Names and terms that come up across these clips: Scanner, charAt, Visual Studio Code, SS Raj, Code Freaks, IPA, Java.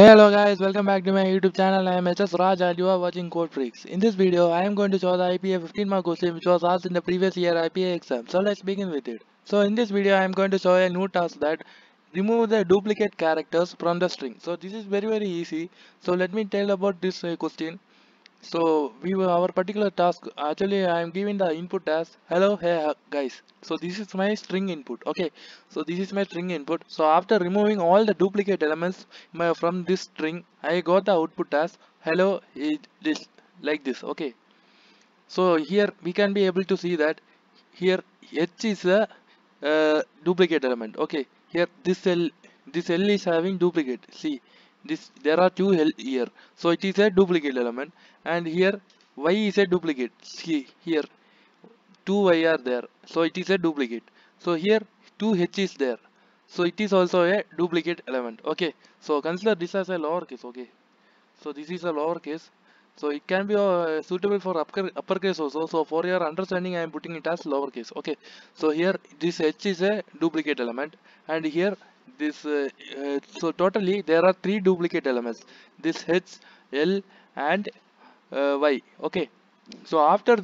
Hello guys, welcome back to my YouTube channel. I am SS Raj and you are watching Code Freaks. In this video, I am going to show the IPA 15 mark question which was asked in the previous year IPA exam. So let's begin with it. So in this video, I am going to show a new task that remove the duplicate characters from the string. So this is very easy. So let me tell about this question. So our particular task, actually I am giving the input as hello, hey guys. So this is my string input. Okay, so this is my string input. So after removing all the duplicate elements from this string, I got the output as hello, this like this. Okay, so here we can be able to see that here h is a duplicate element. Okay, here this L is having duplicate. See, there are two L here, so it is a duplicate element, and here Y is a duplicate. See, here two Y are there, so it is a duplicate. So here two H is there, so it is also a duplicate element. Okay, so consider this as a lowercase. Okay, so this is a lowercase, so it can be suitable for uppercase also. So for your understanding, I am putting it as lowercase. Okay, so here this H is a duplicate element, and here this so totally there are three duplicate elements, this H, L and Y. Okay, so after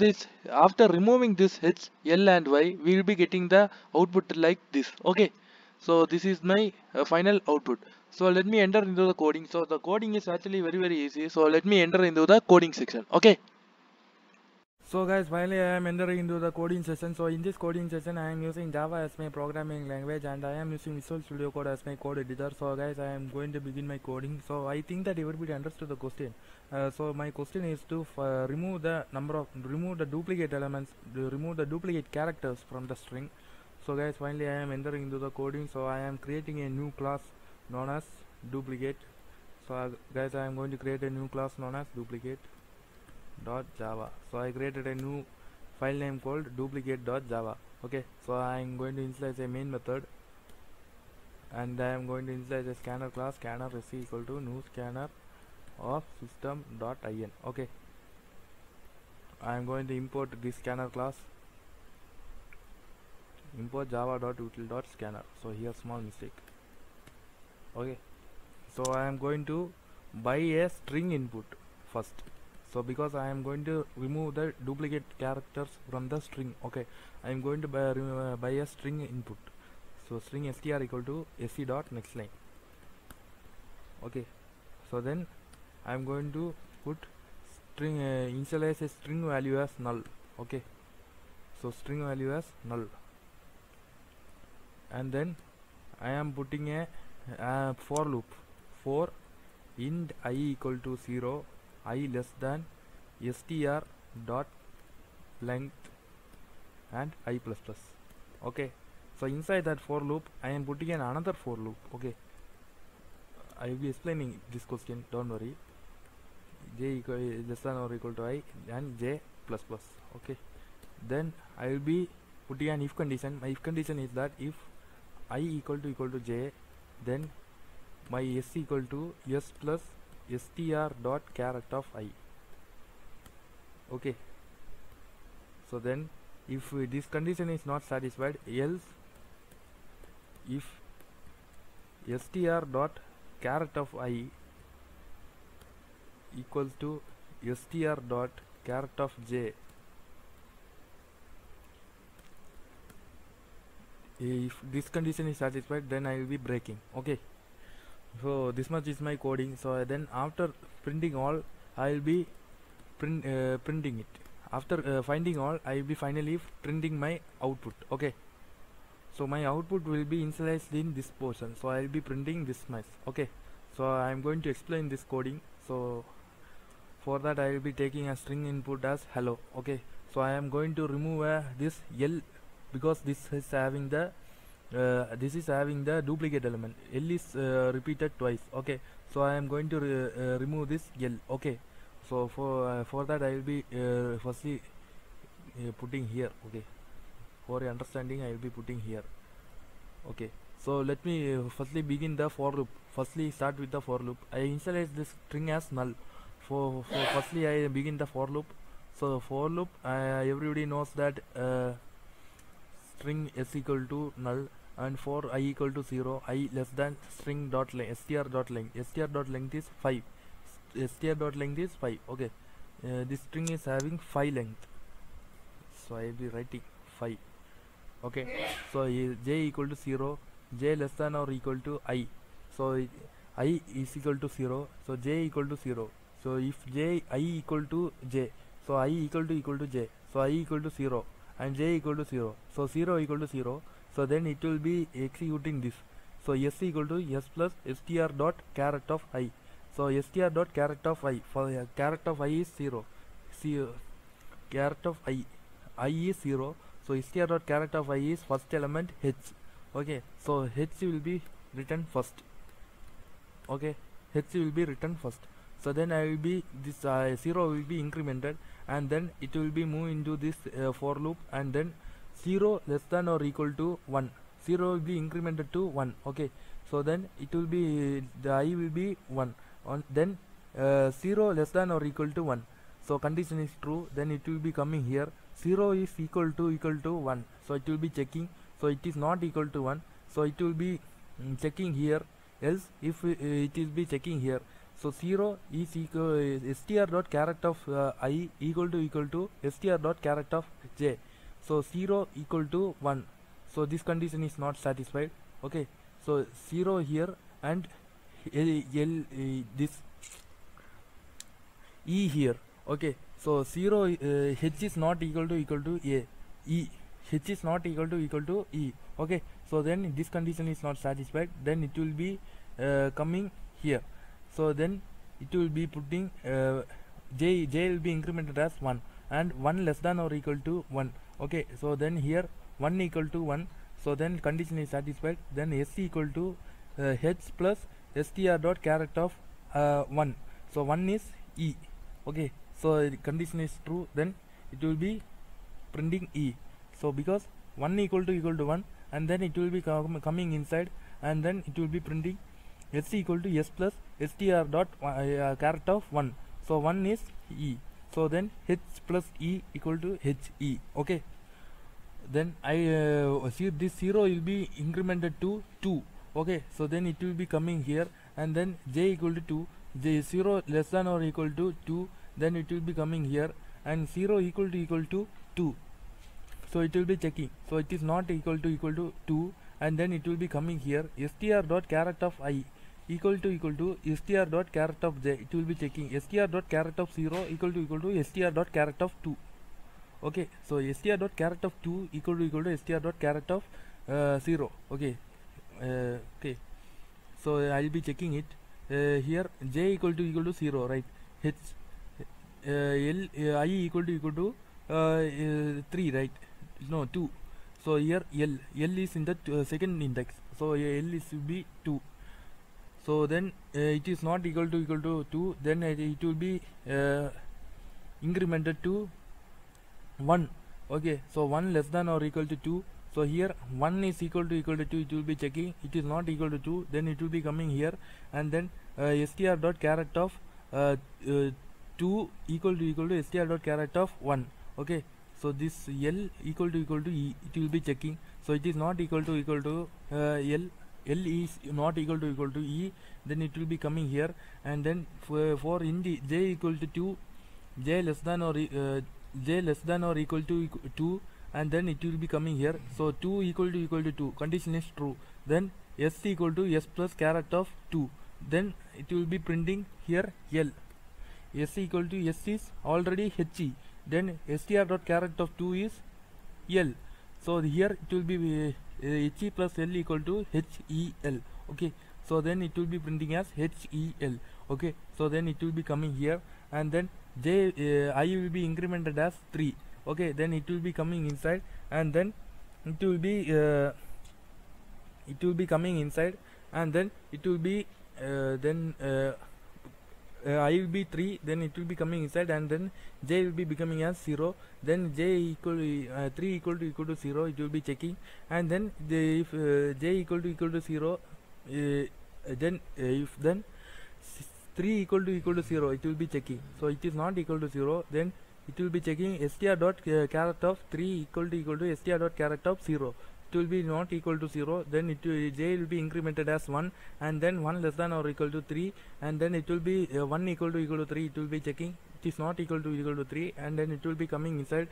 removing this H, L and Y, we will be getting the output like this. Okay, so this is my final output. So let me enter into the coding. So the coding is actually very easy. So let me enter into the coding section. Okay, so guys, finally I am entering into the coding session. So in this coding session, I am using Java as my programming language and I am using Visual Studio Code as my code editor. So guys, I am going to begin my coding. So I think that everybody understood the question. So my question is to remove the duplicate elements, remove the duplicate characters from the string. So guys, finally I am entering into the coding. So I am creating a new class known as duplicate. So guys, I am going to create a new class known as duplicate.java. So I created a new file name called duplicate.java. Okay, so I am going to initialize a main method and I am going to initialize a scanner class. Scanner is equal to new scanner of system.in. okay, I am going to import this scanner class, import java.util.scanner. So here small mistake. Okay, so I am going to buy a string input first. So because I am going to remove the duplicate characters from the string. Okay, I am going to buy a string input. So string str equal to sc dot next line. Okay, so then I am going to put string initialize a string value as null. Okay, so string value as null, and then I am putting a for loop for int I equal to 0, I less than str dot length and I plus plus. Okay, so inside that for loop I am putting in another for loop. Okay, I will be explaining this question, don't worry. J equal less than or equal to I and j plus plus. Okay, then I will be putting an if condition. My if condition is that if I equal to j, then my s equal to s plus str dot caret of I. Okay, so then if this condition is not satisfied, else if str dot caret of I equals to str dot caret of j, if this condition is satisfied, then I will be breaking. Okay, so this much is my coding. So then after printing all, I will be printing it. After finding all, I will be finally printing my output. Okay, so my output will be initialized in this portion. So I will be printing this much. Okay, so I am going to explain this coding. So for that, I will be taking a string input as hello. Okay, so I am going to remove this L, because this is having the duplicate element. L is repeated twice. Okay, so I am going to remove this L. Okay, so for that I will be firstly putting here. Okay, for your understanding, I will be putting here. Okay, so let me firstly begin the for loop. Firstly start with the for loop. I initialize this string as null. For firstly I begin the for loop. So for loop, everybody knows that string s equal to null, and for I equal to 0, I less than string dot length, str dot length is 5, str dot length is 5. Okay, this string is having 5 length, so I will be writing 5. Okay, so j equal to 0, j less than or equal to I, so I is equal to 0, so j equal to 0. So if j I equal to j, so I equal to j, so I equal to 0 and j equal to 0, so 0 equal to 0. So then it will be executing this. So s equal to s plus str dot caret of I. So str dot caret of I, for caret of I is 0. See, caret of I is 0. So str dot caret of I is first element h. Okay, so h will be written first. Okay, h will be written first. So then I will be this 0 will be incremented, and then it will be moved into this for loop, and then 0 less than or equal to 1, 0 will be incremented to 1. Okay, so then it will be the I will be 1 on, then 0 less than or equal to 1, so condition is true, then it will be coming here. 0 is equal to 1, so it will be checking, so it is not equal to 1, so it will be checking here, else if it is be checking here. So 0 is equal str dot caret of I equal to str dot caret of j. So 0 equal to 1, so this condition is not satisfied. Okay, so 0 here and this e here. Okay, so 0 h is not equal to a, e h is not equal to e. Okay, so then this condition is not satisfied, then it will be coming here. So then it will be putting j will be incremented as 1 and 1 less than or equal to 1. Okay, so then here 1 equal to 1, so then condition is satisfied. Then s equal to h plus str dot caret of 1, so 1 is e. Okay, so condition is true, then it will be printing e. So because 1 equal to 1, and then it will be coming inside, and then it will be printing s equal to s plus str dot caret of 1, so 1 is e. So then h plus e equal to h e. Okay, then I see this 0 will be incremented to 2. Okay, so then it will be coming here, and then j equal to 2, j 0 less than or equal to 2, then it will be coming here, and 0 equal to 2, so it will be checking, so it is not equal to 2, and then it will be coming here. Str dot caret of I equal to str dot caret of j, it will be checking. Str dot caret of 0 equal to str dot caret of 2. Okay, so str dot caret of 2 equal to str dot caret of 0. Okay, okay, so I'll be checking it here. J equal to 0, right? H I equal to 3, right? No, 2. So here l is in the second index, so l is to be 2. So then it is not equal to 2, then it will be incremented to 1. Okay, so 1 less than or equal to 2, so here 1 is equal to 2, it will be checking, it is not equal to 2, then it will be coming here, and then str dot caret of 2 equal to str dot caret of 1. Okay, so this l equal to e, it will be checking, so it is not equal to l is not equal to e, then it will be coming here, and then for int j equal to 2, j less than or equal to 2, and then it will be coming here, so 2 equal to 2, condition is true, then s equal to s plus caret of 2, then it will be printing here l. s equal to s is already he, then str dot caret of 2 is l, so here it will be he plus l equal to hel. Okay, so then it will be printing as hel. Okay, so then it will be coming here, and then j I will be incremented as 3. Okay, then it will be coming inside, and then it will be coming inside, and then it will be I will be 3, then it will be coming inside, and then j will be becoming as 0, then j equal to 3 equal to 0, it will be checking, and then if j equal to 0, then if then 3 equal to 0, it will be checking, so it is not equal to 0, then it will be checking str dot caret of 3 equal to str dot caret of 0, will be not equal to 0, then it will, j will be incremented as 1, and then 1 less than or equal to 3, and then it will be 1 equal to 3, it will be checking it is not equal to 3, and then it will be coming inside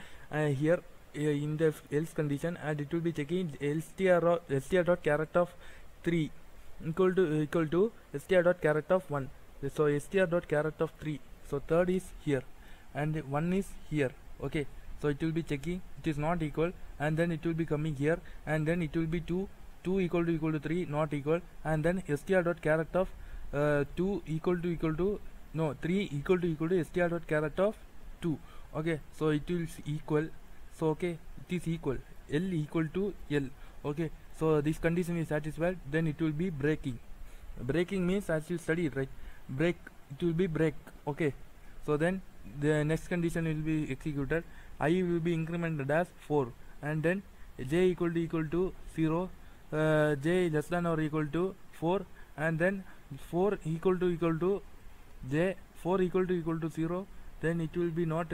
here in the else condition, and it will be checking str dot charAt of 3 equal to str dot charAt of 1. So str dot charAt of 3, so third is here and 1 is here. Okay, so it will be checking it is not equal, and then it will be coming here, and then it will be 2 equal to 3 not equal, and then str dot charAt of 2 equal to no 3 equal to str dot charAt of 2. Okay, so it will equal, so okay it is equal l equal to l. Okay, so this condition is satisfied, then it will be breaking means, as you studied, right, break, it will be break. Okay, so then the next condition will be executed, I will be incremented as 4, and then j equal to 0, j less than or equal to 4, and then 4 equal to j, 4 equal to 0, then it will be not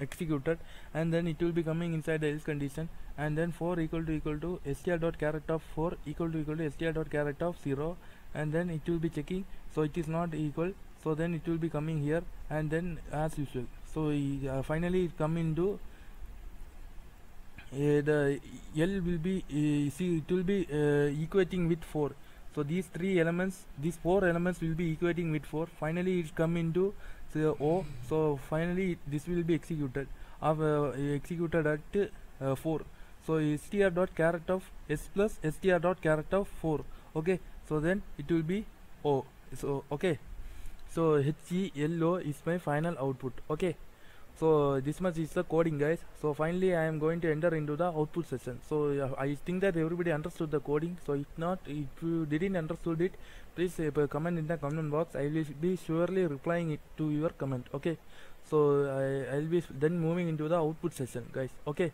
executed, and then it will be coming inside the else condition, and then 4 equal to str dot charAt of 4 equal to str dot charAt of 0, and then it will be checking, so it is not equal, so then it will be coming here, and then as usual. So finally it come into the l will be see it will be equating with 4, so these four elements will be equating with 4. Finally it come into o, so finally this will be executed at 4, so str dot charAt of s plus str dot charAt of 4. Okay, so then it will be o. So okay, so HELLO is my final output. Okay, so this much is the coding, guys. So finally I am going to enter into the output session. So I think that everybody understood the coding. So if not, if you didn't understood it, please comment in the comment box. I will be surely replying it to your comment. Okay, so I will be then moving into the output session, guys. Okay.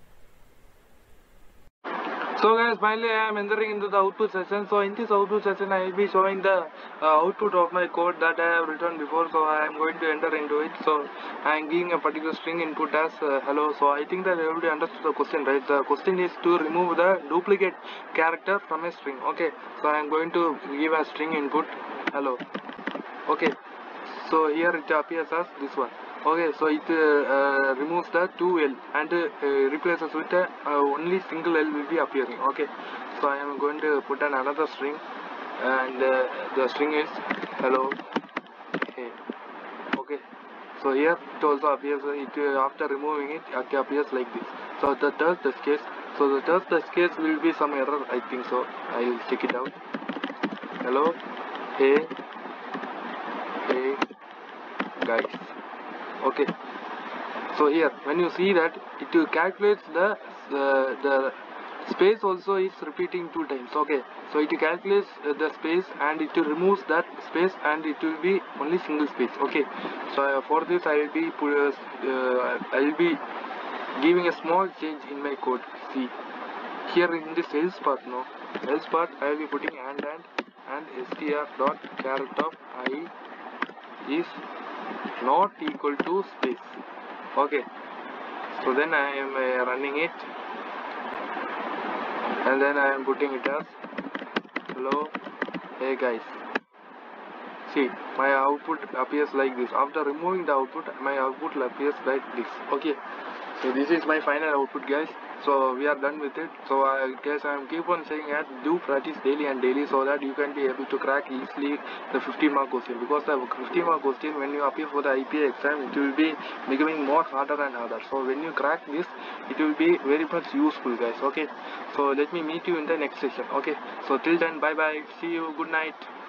So guys, finally I am entering into the output session. So in this output session I will be showing the output of my code that I have written before. So I am going to enter into it. So I am giving a particular string input as hello. So I think that everybody understood the question, right? The question is to remove the duplicate character from a string. Okay, so I am going to give a string input hello. Okay, so here it appears as this one. Okay, so it removes the 2l and replaces with only single l will be appearing. Okay, so I am going to put another string, and the string is hello. Hey. Okay, so here it also appears, after removing it appears like this. So the third test case, so the third test case will be some error, I think so. I will check it out. Hello, hey, hey, guys. Okay, so here when you see that it calculates the space also is repeating 2 times. Okay, so it calculates the space and it removes that space, and it will be only single space. Okay, so for this I will be giving a small change in my code. See here in this else part, no, else part I will be putting and str dot charAt of I is not equal to space. Okay, so then I am running it, and then I am putting it as hello, hey guys. See, my output appears like this. After removing the output, my output appears like this. Okay, so this is my final output, guys. So we are done with it. So I guess I am keep on saying that do practice daily and daily, so that you can be able to crack easily the 50-mark question, because the 50-mark question when you appear for the IPA exam, it will be becoming more harder and harder. So when you crack this, it will be very much useful, guys. Okay, so let me meet you in the next session. Okay, so till then, bye bye, see you, good night.